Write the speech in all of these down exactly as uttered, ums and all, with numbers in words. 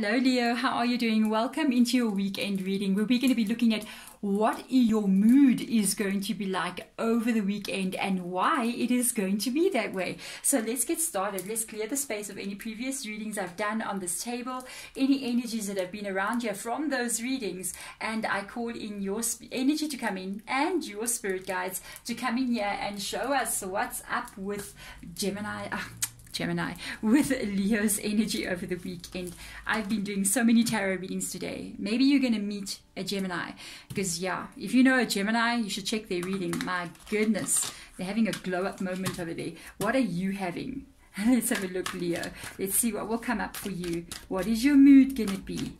Hello Leo, how are you doing? Welcome into your weekend reading where we're going to be looking at what your mood is going to be like over the weekend and why it is going to be that way. So let's get started. Let's clear the space of any previous readings I've done on this table, any energies that have been around here from those readings, and I call in your energy to come in and your spirit guides to come in here and show us what's up with Gemini. Ah. Gemini, with Leo's energy over the weekend. I've been doing so many tarot readings today. Maybe you're going to meet a Gemini, because yeah, if you know a Gemini, you should check their reading. My goodness, they're having a glow up moment over there. What are you having? Let's have a look, Leo. Let's see what will come up for you. What is your mood going to be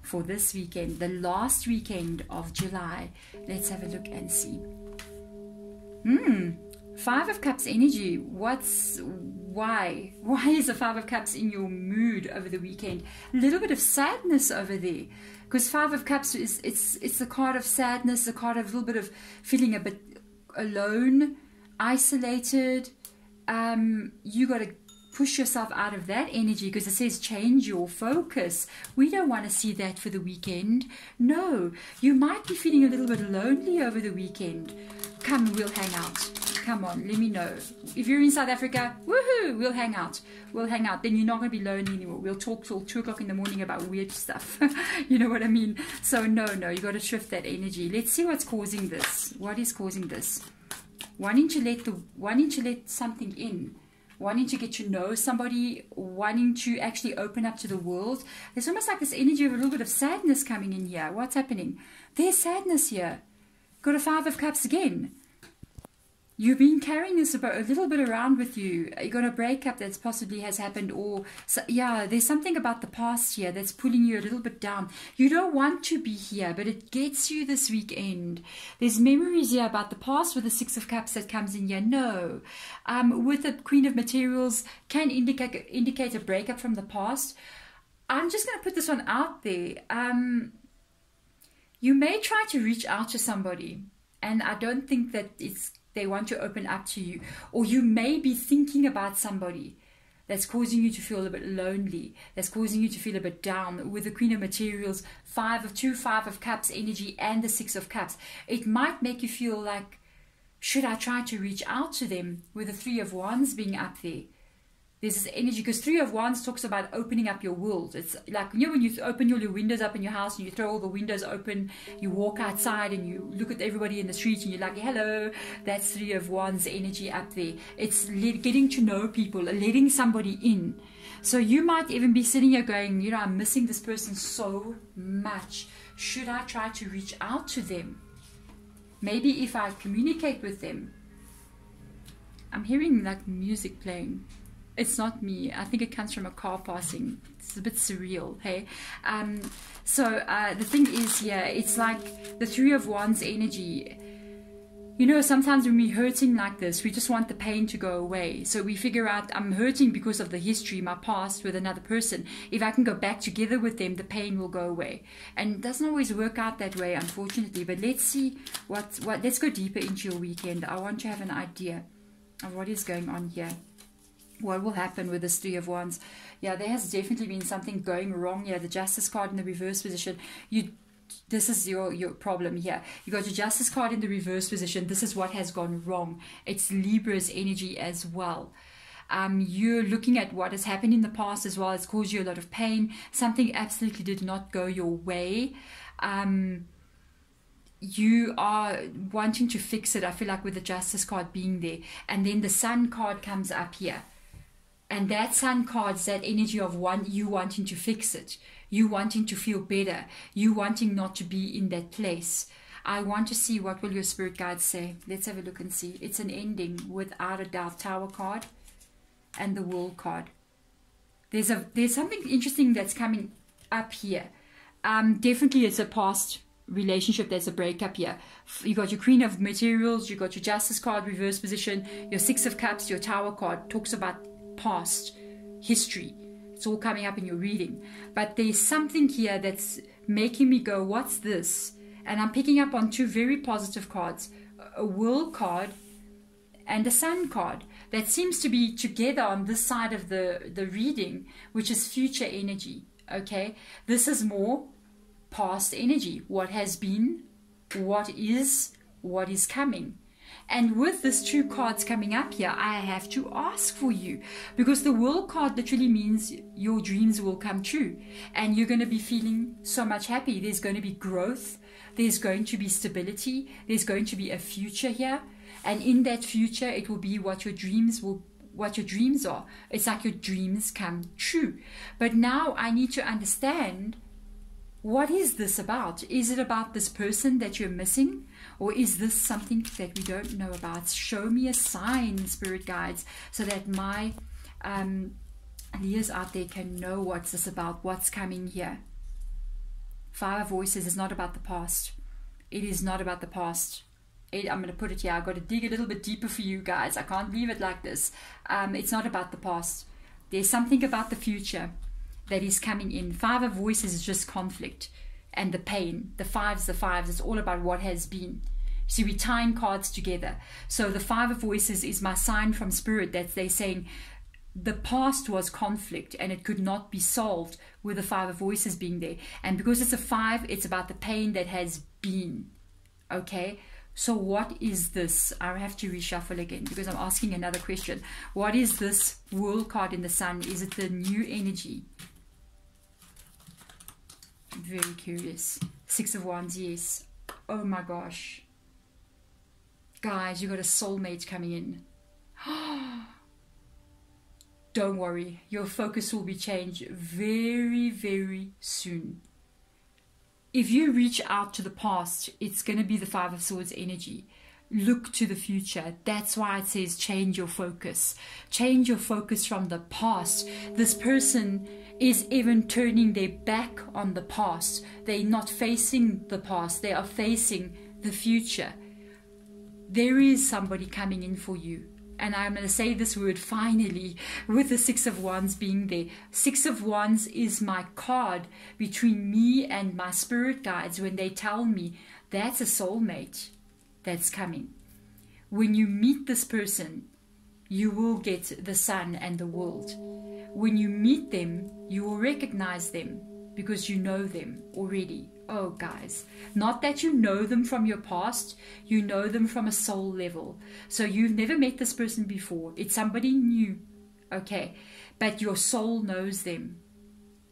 for this weekend, the last weekend of July? Let's have a look and see. Hmm. Five of Cups energy. What's why? Why is the Five of Cups in your mood over the weekend? A little bit of sadness over there, because Five of Cups is it's it's the card of sadness, the card of a little bit of feeling a bit alone, isolated. Um, you got to push yourself out of that energy, because it says change your focus. We don't want to see that for the weekend. No, you might be feeling a little bit lonely over the weekend. Come, we'll hang out. Come on, let me know. If you're in South Africa, woohoo, we'll hang out. We'll hang out. Then you're not going to be lonely anymore. We'll talk till two o'clock in the morning about weird stuff. You know what I mean? So no, no, you got to shift that energy. Let's see what's causing this. What is causing this? Wanting to let the, wanting to let something in. Wanting to get to know somebody. Wanting to actually open up to the world. There's almost like this energy of a little bit of sadness coming in here. What's happening? There's sadness here. Got a Five of Cups again. You've been carrying this about a little bit around with you. You got a breakup that's possibly has happened, or so, yeah, there's something about the past here that's pulling you a little bit down. You don't want to be here, but it gets you this weekend. There's memories here about the past with the Six of Cups that comes in here. No, um, with the Queen of Materials can indicate indicate a breakup from the past. I'm just going to put this one out there. Um, you may try to reach out to somebody, and I don't think that it's. They want to open up to you, or you may be thinking about somebody that's causing you to feel a bit lonely, that's causing you to feel a bit down. With the Queen of Materials, five of two, five of Cups energy, and the Six of Cups, it might make you feel like, should I try to reach out to them? With the Three of Wands being up there, there's this energy, because Three of Wands talks about opening up your world. It's like, you know, when you open all your windows up in your house and you throw all the windows open, you walk outside and you look at everybody in the street and you're like, hello, that's Three of Wands energy up there. It's getting to know people, letting somebody in. So you might even be sitting here going, you know, I'm missing this person so much. Should I try to reach out to them? Maybe if I communicate with them. I'm hearing like music playing. It's not me. I think it comes from a car passing. It's a bit surreal, hey? Um, so uh, the thing is here, yeah, it's like the Three of Wands energy. You know, sometimes when we're hurting like this, we just want the pain to go away. So we figure out, I'm hurting because of the history, my past with another person. If I can go back together with them, the pain will go away. And it doesn't always work out that way, unfortunately. But let's see what, what, let's go deeper into your weekend. I want to have an idea of what is going on here. What will happen with this Three of Wands? Yeah, there has definitely been something going wrong here. The Justice card in the reverse position. You, this is your, your problem here. You got your Justice card in the reverse position. This is what has gone wrong. It's Libra's energy as well. Um, you're looking at what has happened in the past as well. It's caused you a lot of pain. Something absolutely did not go your way. Um... You are wanting to fix it, I feel like, with the Justice card being there. And then the Sun card comes up here. And that Sun card's that energy of one, you wanting to fix it. You wanting to feel better. You wanting not to be in that place. I want to see what will your spirit guides say. Let's have a look and see. It's an ending without a doubt. Tower card and the World card. There's a there's something interesting that's coming up here. Um, definitely it's a past relationship. There's a breakup here. You got your Queen of Materials, you got your Justice card reverse position, your Six of Cups, your Tower card talks about past history. It's all coming up in your reading, but there's something here that's making me go, what's this? And I'm picking up on two very positive cards, a World card and a Sun card, that seems to be together on this side of the the reading, which is future energy. okay? This is more past energy, what has been, what is, what is coming. And with these two cards coming up here, I have to ask for you, because the world card literally means your dreams will come true and you're going to be feeling so much happy. There's going to be growth. There's going to be stability. There's going to be a future here. And in that future, it will be what your dreams will, what your dreams are. It's like your dreams come true. But now I need to understand, what is this about? Is it about this person that you're missing? Or is this something that we don't know about? Show me a sign, spirit guides, so that my um, Leos out there can know what's this about, what's coming here. Five voices is not about the past. It is not about the past. It, I'm going to put it here. I've got to dig a little bit deeper for you guys. I can't leave it like this. Um, it's not about the past. There's something about the future that is coming in. Five of voices is just conflict and the pain. The fives, the fives, it's all about what has been. See, we're tying cards together. So the five of voices is my sign from spirit that they're saying the past was conflict and it could not be solved with the five of voices being there. And because it's a five, it's about the pain that has been. Okay? So what is this? I have to reshuffle again because I'm asking another question. What is this world card in the sun? Is it the new energy? Very curious. Six of Wands, yes. Oh my gosh. Guys, you got a soulmate coming in. Don't worry. Your focus will be changed very, very soon. If you reach out to the past, it's going to be the Five of Swords energy. Look to the future. That's why it says change your focus. Change your focus from the past. This person is even turning their back on the past. They're not facing the past. They are facing the future. There is somebody coming in for you. And I'm going to say this word finally with the Six of Wands being there. Six of Wands is my card between me and my spirit guides when they tell me that's a soulmate that's coming. When you meet this person, you will get the sun and the world. When you meet them, you will recognize them because you know them already. Oh, guys, not that you know them from your past, you know them from a soul level. So you've never met this person before. It's somebody new, okay? But your soul knows them.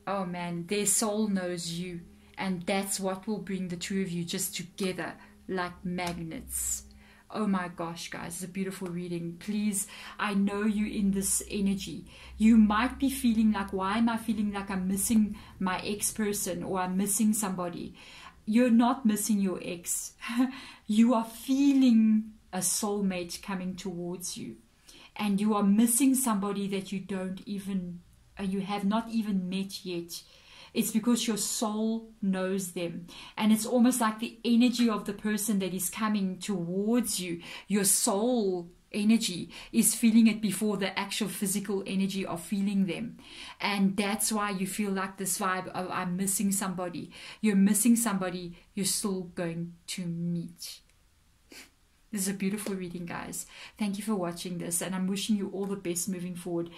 Oh, man, their soul knows you. And that's what will bring the two of you just together like magnets. Oh my gosh, guys, it's a beautiful reading. Please, I know you in this energy. You might be feeling like, why am I feeling like I'm missing my ex person or I'm missing somebody? You're not missing your ex. You are feeling a soulmate coming towards you. And you are missing somebody that you don't even, you have not even met yet. It's because your soul knows them. And it's almost like the energy of the person that is coming towards you. Your soul energy is feeling it before the actual physical energy of feeling them. And that's why you feel like this vibe of I'm missing somebody. You're missing somebody you're still going to meet. This is a beautiful reading, guys. Thank you for watching this. And I'm wishing you all the best moving forward.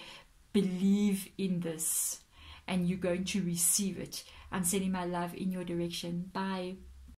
Believe in this. And you're going to receive it. I'm sending my love in your direction. Bye.